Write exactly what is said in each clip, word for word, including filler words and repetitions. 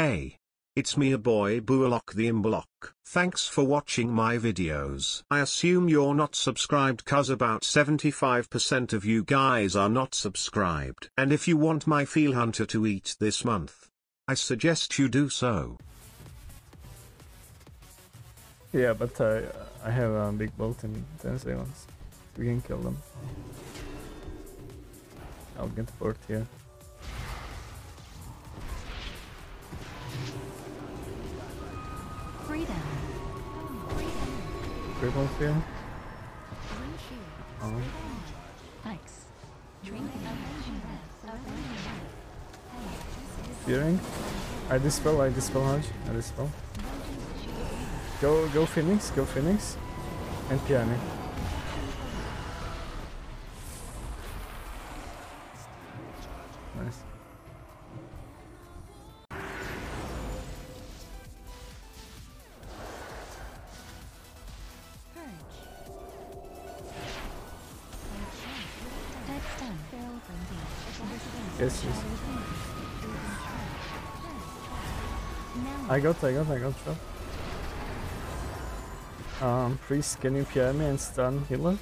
Hey, it's me a boy BuaLock the Imblock. Thanks for watching my videos. I assume you're not subscribed cause about seventy-five percent of you guys are not subscribed. And if you want my Feel Hunter to eat this month, I suggest you do so. Yeah, but uh, I have a big boat in ten seconds. We can kill them. I'll get the port here. Cripples here. Oh. Thanks. Fearing. I dispel, I dispel, Hodge. I dispel. Go, go Phoenix, go Phoenix. And Piano. Nice. Yes, yes. I got, I got, I got shot. Um, please, can you P R me and stun healer?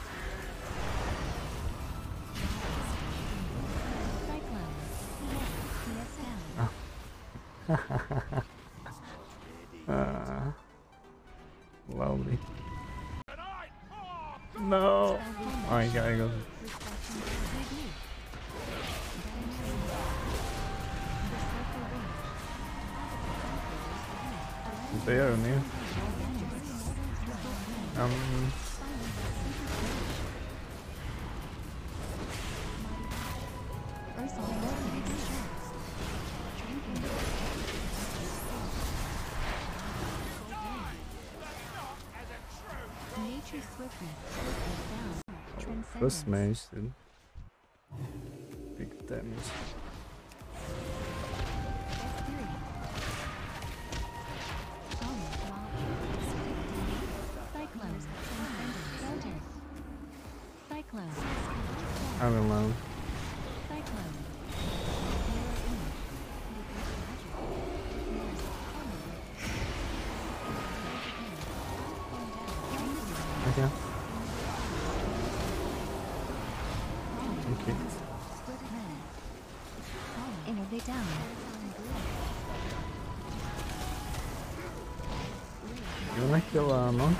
uh, lovely. No! Oh, I got, I got it. They are new. Um. First mage did big damage. I'm alone. Okay. Okay. Enemy down. You wanna kill a monk?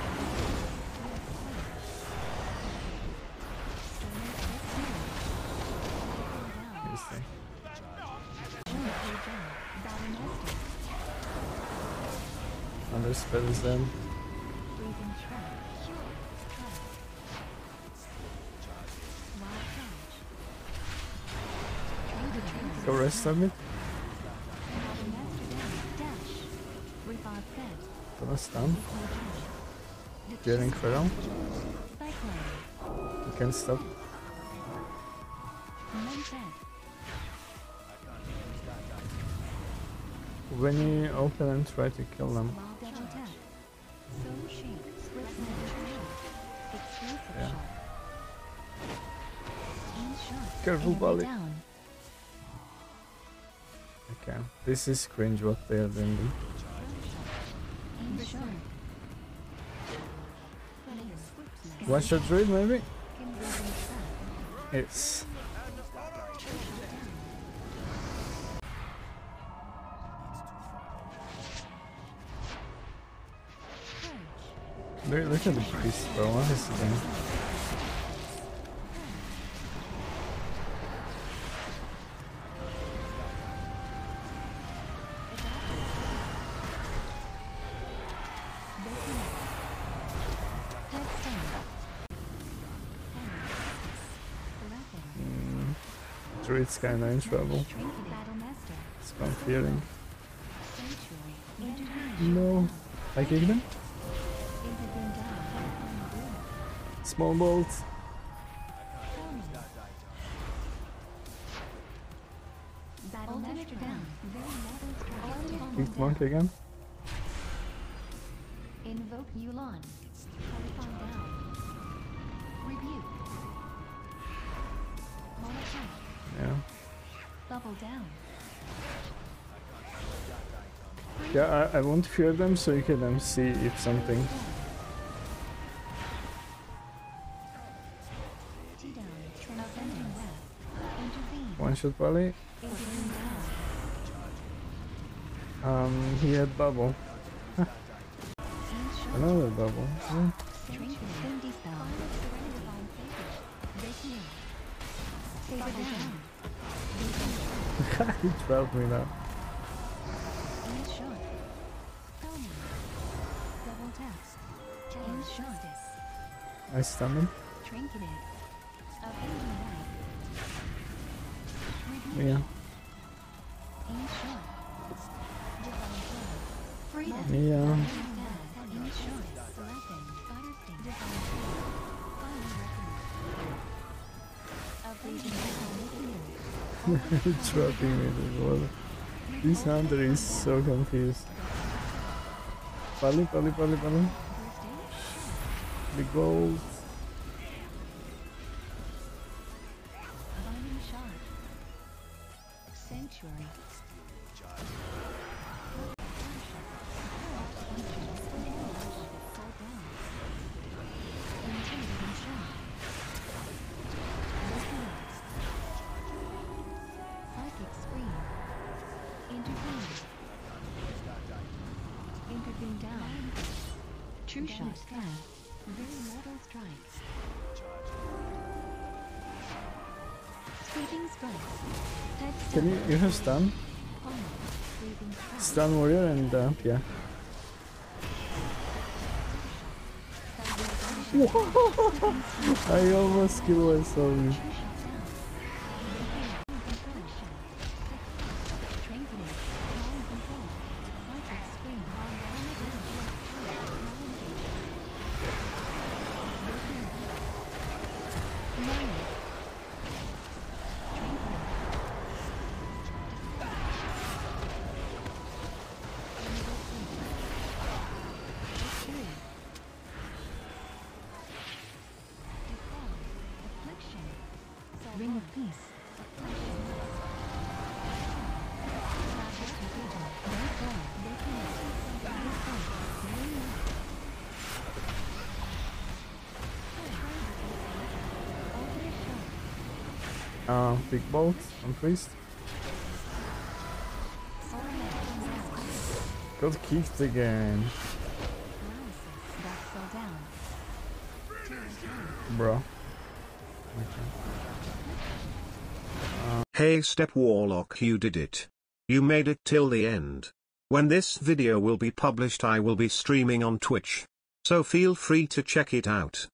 Underspells them. Go rest on me. Don't stun. Getting feral. You can't stop. When you open and try to kill them. Yeah. Careful, Bali. Okay, this is cringe what they are doing. One shot druid, maybe? Yes. Look at the priest, bro. What is he doing? Mm. Druid's kinda in trouble. It's confusing. No. I kick him? Small bolt. Big monk again. Invoke Yulon. Yeah. Double down. Yeah, I, I won't fear them so you can um, see if something. One shot volley. Um, he had bubble. Huh. Another bubble. Yeah. He dropped me now. I stunned him. Yeah. Yeah. Trapping me as well. This hunter is so confused. Pali, pali, pali, pali. The gold. Can you, you have stun? Stun warrior and dump, yeah. I almost killed myself. Uh, big bolt on priest. Got kicked again. Bro. Uh. Hey Step Warlock, you did it. You made it till the end. When this video will be published, I will be streaming on Twitch. So feel free to check it out.